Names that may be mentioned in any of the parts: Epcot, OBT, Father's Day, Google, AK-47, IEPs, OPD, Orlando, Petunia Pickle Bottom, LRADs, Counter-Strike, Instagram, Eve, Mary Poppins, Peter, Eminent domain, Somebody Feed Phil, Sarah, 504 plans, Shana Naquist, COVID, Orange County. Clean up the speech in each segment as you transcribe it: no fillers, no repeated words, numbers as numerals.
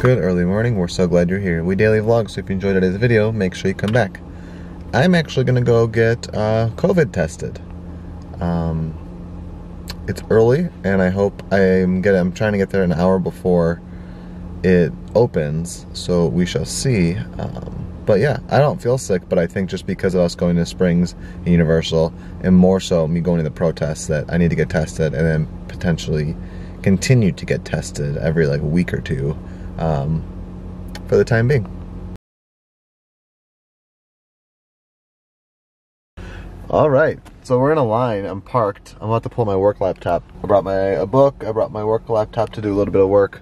Good early morning, we're so glad you're here. We daily vlog, so if you enjoyed today's video, make sure you come back. I'm actually gonna go get COVID tested. It's early, and I hope I'm trying to get there an hour before it opens, so we shall see. But yeah, I don't feel sick, but I think just because of us going to Springs and Universal, and more so me going to the protests, that I need to get tested and then potentially continue to get tested every like week or two for the time being. All right, so we're in a line, I'm parked. I'm about to pull my work laptop. I brought a book, I brought my work laptop to do a little bit of work.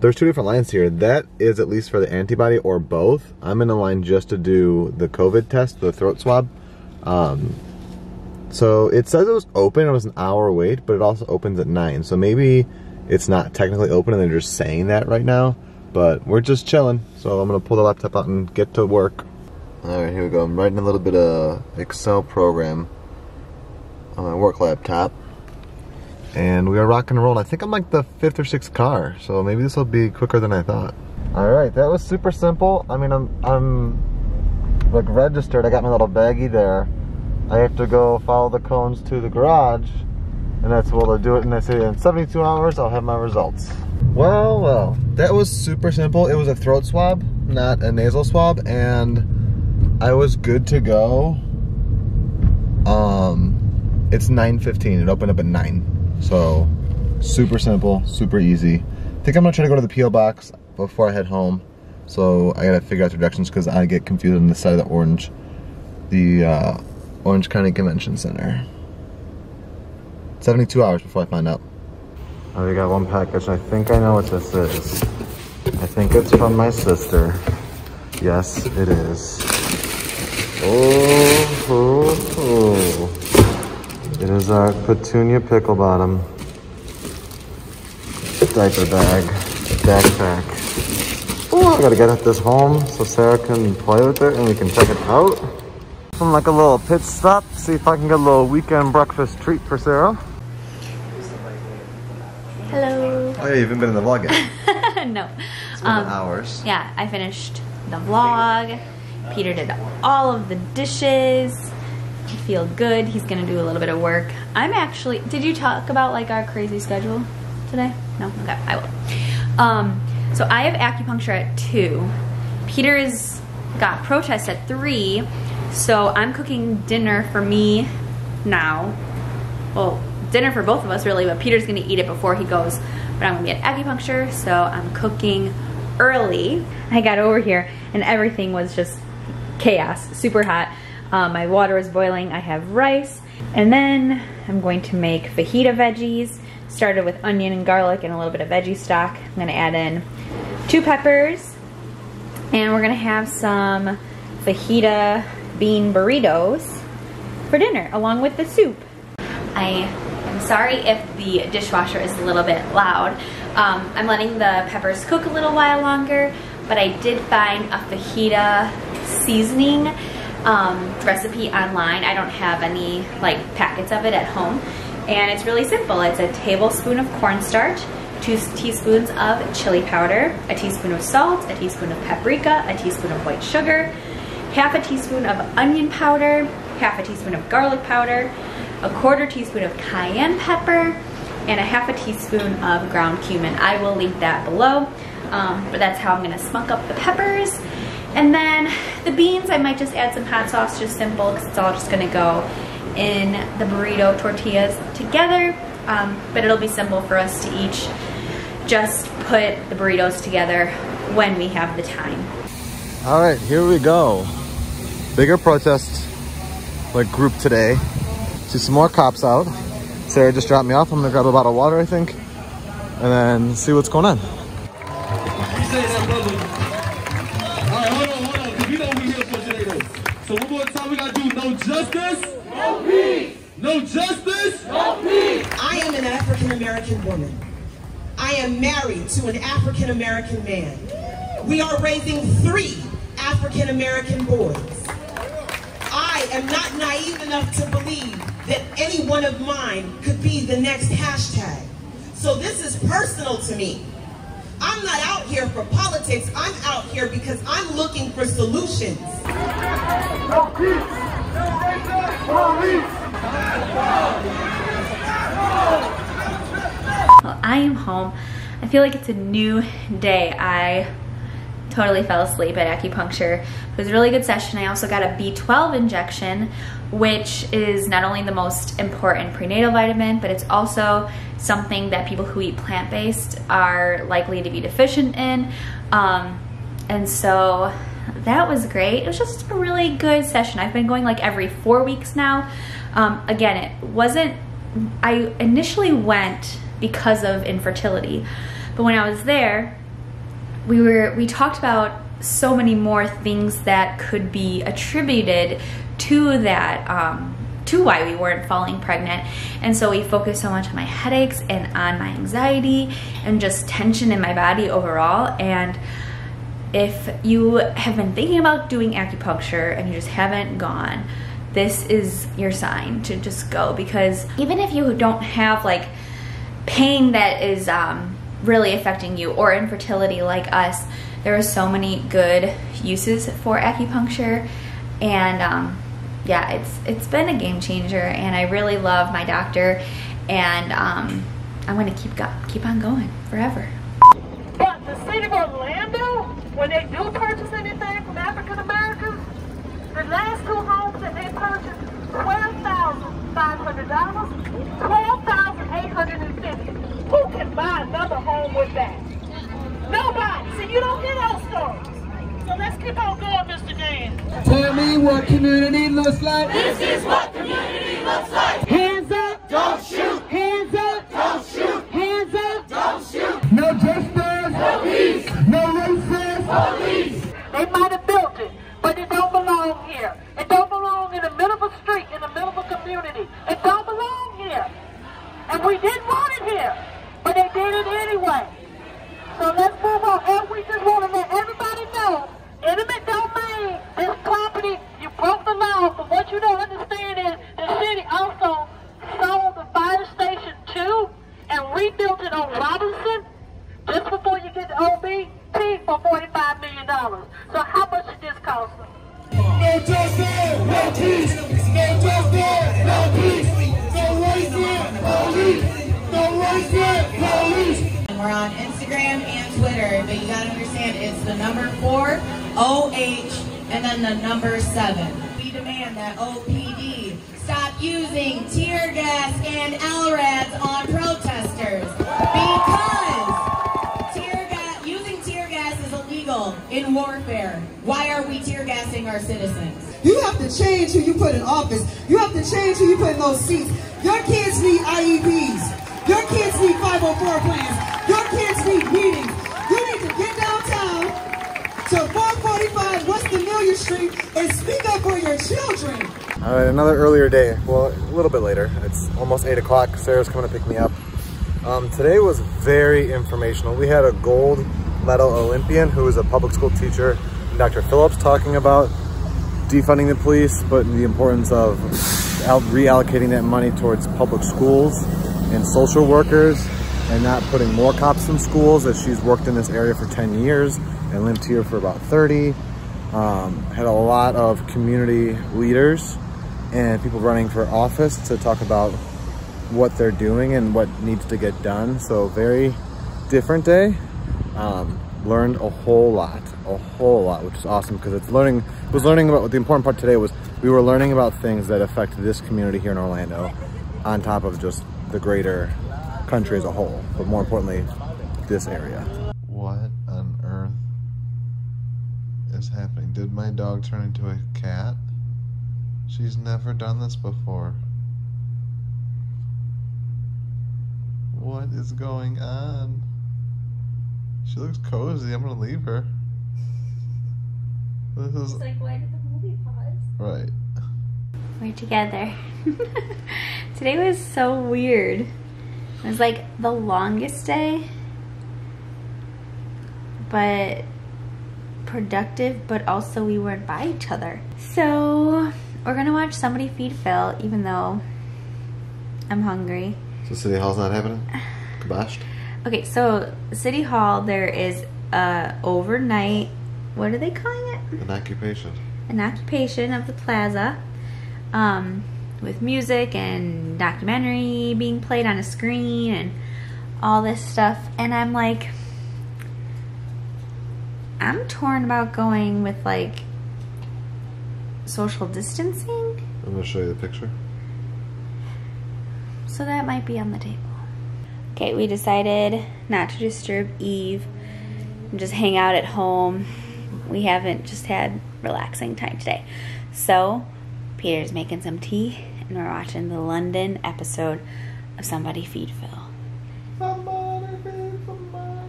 There's two different lines here. That is at least for the antibody or both. I'm in a line just to do the COVID test, the throat swab. So it says it was open, it was an hour wait, but it also opens at 9. So maybe it's not technically open and they're just saying that right now, but we're just chilling. So I'm gonna pull the laptop out and get to work. All right, here we go. I'm writing a little bit of Excel program on my work laptop. And we are rocking and rolling. I think I'm like the 5th or 6th car, so maybe this will be quicker than I thought. All right, that was super simple. I mean, I'm like registered. I got my little baggie there. I have to go follow the cones to the garage, and that's where they'll do it. And they say in 72 hours, I'll have my results. Well, well, that was super simple. It was a throat swab, not a nasal swab, and I was good to go. It's 9:15, it opened up at 9. So, super simple, super easy. I think I'm gonna try to go to the P.O. box before I head home. So I gotta figure out the directions because I get confused on the side of the Orange County Convention Center. 72 hours before I find out. I already got one package. I think I know what this is. I think it's from my sister. Yes, it is. Oh, oh, oh. It is our Petunia Pickle Bottom diaper bag, backpack. Oh, I gotta get this home so Sarah can play with it and we can check it out. I'm like a little pit stop, see if I can get a little weekend breakfast treat for Sarah. Hello. Oh yeah, you haven't been in the vlog yet. No. It's been hours. Yeah, I finished the vlog. Peter did all of the dishes. I feel good. He's gonna do a little bit of work. I'm actually, did you talk about like our crazy schedule today? No? Okay, I will. So I have acupuncture at 2. Peter's got protests at 3. So I'm cooking dinner for me now. Well, dinner for both of us really, but Peter's gonna eat it before he goes. But I'm gonna get acupuncture, so I'm cooking early. I got over here and everything was just chaos, super hot. My water is boiling, I have rice, and then I'm going to make fajita veggies. Started with onion and garlic and a little bit of veggie stock. I'm gonna add in 2 peppers, and we're gonna have some fajita bean burritos for dinner, along with the soup. I am sorry if the dishwasher is a little bit loud. I'm letting the peppers cook a little while longer, but I did find a fajita seasoning recipe online. I don't have any like packets of it at home, and it's really simple. It's a tablespoon of cornstarch, 2 teaspoons of chili powder, a teaspoon of salt, a teaspoon of paprika, a teaspoon of white sugar, half a teaspoon of onion powder, half a teaspoon of garlic powder, a 1/4 teaspoon of cayenne pepper, and a half a teaspoon of ground cumin. I will link that below. But that's how I'm gonna smuck up the peppers. And then the beans, I might just add some hot sauce, just simple, because it's all just gonna go in the burrito tortillas together. But it'll be simple for us to each just put the burritos together when we have the time. All right, here we go. Bigger protest like group today. See some more cops out. Sarah just dropped me off. I'm gonna grab a bottle of water, I think, and then see what's going on. So one more time, we gotta do no justice, no peace. No justice, no peace. I am an African American woman. I am married to an African American man. We are raising 3 African American boys. I am not naive enough to believe that any one of mine could be the next hashtag. So this is personal to me. I'm not out here for politics. I'm out here because I'm looking for solutions. No peace. No racism. Police. Well, I am home. I feel like it's a new day. I totally fell asleep at acupuncture. It was a really good session. I also got a B12 injection, which is not only the most important prenatal vitamin, but it's also something that people who eat plant-based are likely to be deficient in. And so that was great. It was just a really good session. I've been going like every 4 weeks now. Again, it wasn't, I initially went because of infertility, but when I was there, we talked about so many more things that could be attributed to that, to why we weren't falling pregnant. And so we focused so much on my headaches and on my anxiety and just tension in my body overall. And if you have been thinking about doing acupuncture and you just haven't gone, this is your sign to just go, because even if you don't have like pain that is really affecting you or infertility like us, there are so many good uses for acupuncture. And yeah, it's been a game changer, and I really love my doctor, and I'm gonna keep on going forever. But the city of Orlando, when they do purchase anything from African Americans, the last two homes that they purchased, $12,500, $12,850. Who can buy another home with that? Nobody. See, you don't hear those stories. So let's keep on going, Mr. Dan. Tell me what community looks like. This is what community looks like. Hands up. Don't shoot. Hands up. Don't shoot. Hands up. Don't shoot. No justice. Police. No racist. Police. They might have built it, but it don't belong here. It don't belong in the middle of a street, in the middle of a community. It don't belong here. And we didn't want it here. But they did it anyway. So let's move on. And we just want to let everybody know, intimate domain, this property, you broke the law. But what you don't understand is the city also sold the fire station too and rebuilt it on Robinson just before you get the OBT for $45 million. So how much did this cost them? No justice, no peace. No justice, no peace. No racism, no peace. And we're on Instagram and Twitter, but you gotta understand it's the number 4, OH, and then the number 7. We demand that OPD stop using tear gas and LRADs on protesters, because using tear gas is illegal in warfare. Why are we tear gassing our citizens? You have to change who you put in office. You have to change who you put in those seats. Your kids need IEPs. Your kids need 504 plans. Your kids need meetings. You need to get downtown to 445 West Amelia Street and speak up for your children. All right, another earlier day. Well, a little bit later. It's almost 8 o'clock. Sarah's coming to pick me up. Today was very informational. We had a gold medal Olympian who is a public school teacher, Dr. Phillips, talking about defunding the police, but the importance of reallocating that money towards public schools and social workers, and not putting more cops in schools, as she's worked in this area for 10 years and lived here for about 30. Had a lot of community leaders and people running for office to talk about what they're doing and what needs to get done. So very different day. Learned a whole lot, which is awesome, because it was learning about what the important part today was. We were learning about things that affect this community here in Orlando, on top of just the greater country as a whole, but more importantly, this area. What on earth is happening? Did my dog turn into a cat? She's never done this before. What is going on? She looks cozy. I'm gonna leave her. This is like, why did the movie pause? Right. We're together. Today was so weird. It was like the longest day, but productive, but also we weren't by each other. So we're gonna watch Somebody Feed Phil, even though I'm hungry. So City Hall's not happening? Kiboshed? Okay, so City Hall, there is a overnight, what are they calling it? Inoccupation. Inoccupation of the plaza, with music and documentary being played on a screen and all this stuff. And I'm like, I'm torn about going with like social distancing. I'm gonna show you the picture. So that might be on the table. Okay, we decided not to disturb Eve and just hang out at home. We haven't just had relaxing time today. So Peter's making some tea and we're watching the London episode of Somebody Feed Phil.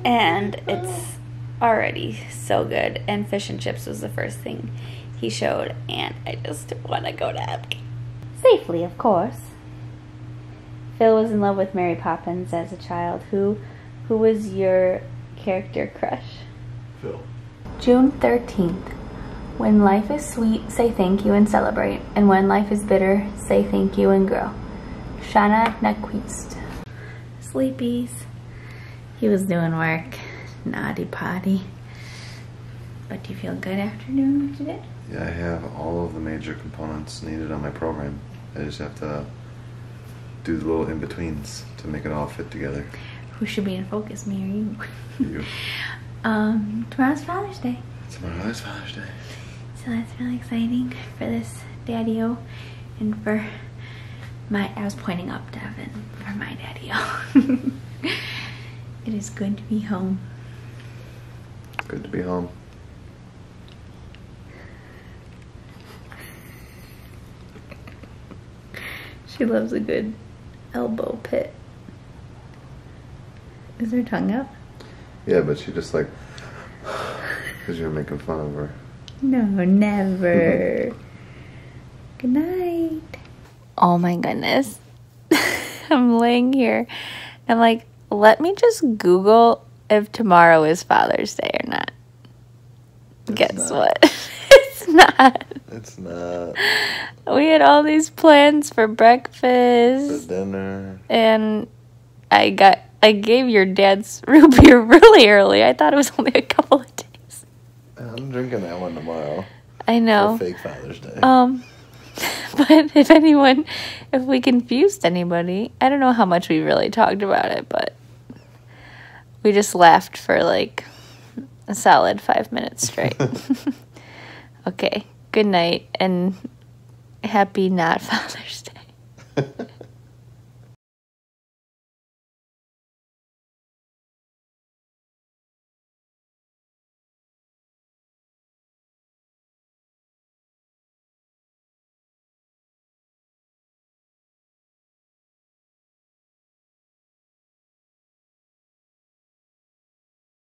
And it's already so good. And fish and chips was the first thing he showed. And I just want to go to Epcot. Safely, of course. Phil was in love with Mary Poppins as a child. Who was your character crush? Phil. June 13th. When life is sweet, say thank you and celebrate. And when life is bitter, say thank you and grow. Shana Naquist. Sleepies. He was doing work. Naughty potty. But do you feel good after doing what you did? Yeah, I have all of the major components needed on my program. I just have to do the little in-betweens to make it all fit together. Who should be in focus, me or you? You. Tomorrow's Father's Day. Tomorrow is Father's Day. So that's really exciting for this daddy-o and for my, I was pointing up to Evan, for my daddy-o. It is good to be home. Good to be home. She loves a good elbow pit. Is her tongue up? Yeah, but she just like, because you're making fun of her. No, never. Good night. Oh my goodness. I'm laying here. I'm like, let me just Google if tomorrow is Father's Day or not. Guess what? It's not. It's not. We had all these plans for breakfast. For dinner. And I gave your dad's root beer really early. I thought it was only a couple of days. I'm drinking that one tomorrow. I know. For fake Father's Day. But if we confused anybody, I don't know how much we really talked about it, but we just laughed for like a solid 5 minutes straight. Okay, good night and happy not Father's Day.